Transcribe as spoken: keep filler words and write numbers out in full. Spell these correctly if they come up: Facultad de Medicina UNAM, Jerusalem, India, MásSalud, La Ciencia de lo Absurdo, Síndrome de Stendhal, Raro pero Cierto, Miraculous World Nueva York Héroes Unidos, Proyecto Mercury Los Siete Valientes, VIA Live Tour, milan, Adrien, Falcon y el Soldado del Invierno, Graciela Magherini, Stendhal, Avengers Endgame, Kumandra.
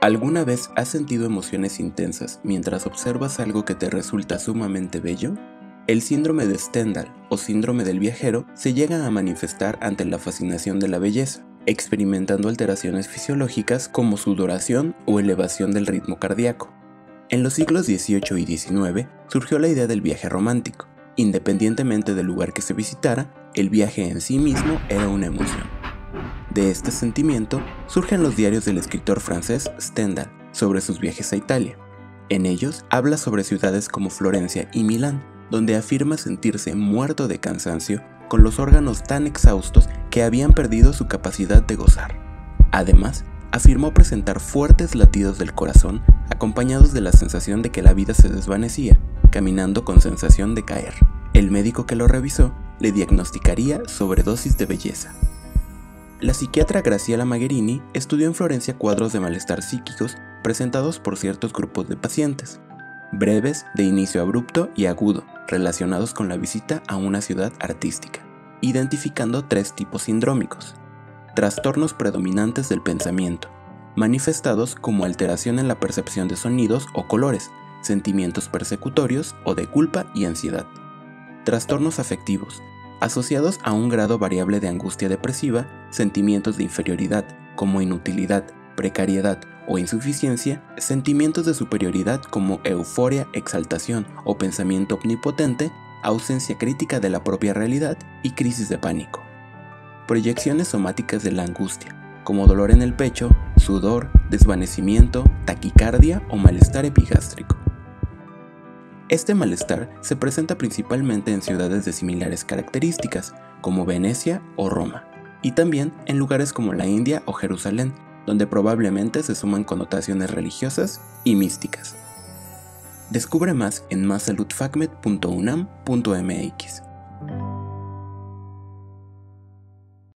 ¿Alguna vez has sentido emociones intensas mientras observas algo que te resulta sumamente bello? El síndrome de Stendhal o síndrome del viajero se llega a manifestar ante la fascinación de la belleza, experimentando alteraciones fisiológicas como sudoración o elevación del ritmo cardíaco. En los siglos dieciocho y diecinueve surgió la idea del viaje romántico. Independientemente del lugar que se visitara, el viaje en sí mismo era una emoción. De este sentimiento surgen los diarios del escritor francés Stendhal sobre sus viajes a Italia. En ellos habla sobre ciudades como Florencia y Milán, donde afirma sentirse muerto de cansancio con los órganos tan exhaustos que habían perdido su capacidad de gozar. Además, afirmó presentar fuertes latidos del corazón acompañados de la sensación de que la vida se desvanecía, caminando con sensación de caer. El médico que lo revisó le diagnosticaría sobredosis de belleza. La psiquiatra Graciela Magherini estudió en Florencia cuadros de malestar psíquicos presentados por ciertos grupos de pacientes, breves, de inicio abrupto y agudo, relacionados con la visita a una ciudad artística, identificando tres tipos sindrómicos: trastornos predominantes del pensamiento, manifestados como alteración en la percepción de sonidos o colores, sentimientos persecutorios o de culpa y ansiedad; trastornos afectivos, asociados a un grado variable de angustia depresiva, sentimientos de inferioridad, como inutilidad, precariedad o insuficiencia, sentimientos de superioridad como euforia, exaltación o pensamiento omnipotente, ausencia crítica de la propia realidad y crisis de pánico; proyecciones somáticas de la angustia, como dolor en el pecho, sudor, desvanecimiento, taquicardia o malestar epigástrico. Este malestar se presenta principalmente en ciudades de similares características, como Venecia o Roma, y también en lugares como la India o Jerusalén, donde probablemente se suman connotaciones religiosas y místicas. Descubre más en más salud facmed punto unam punto m x.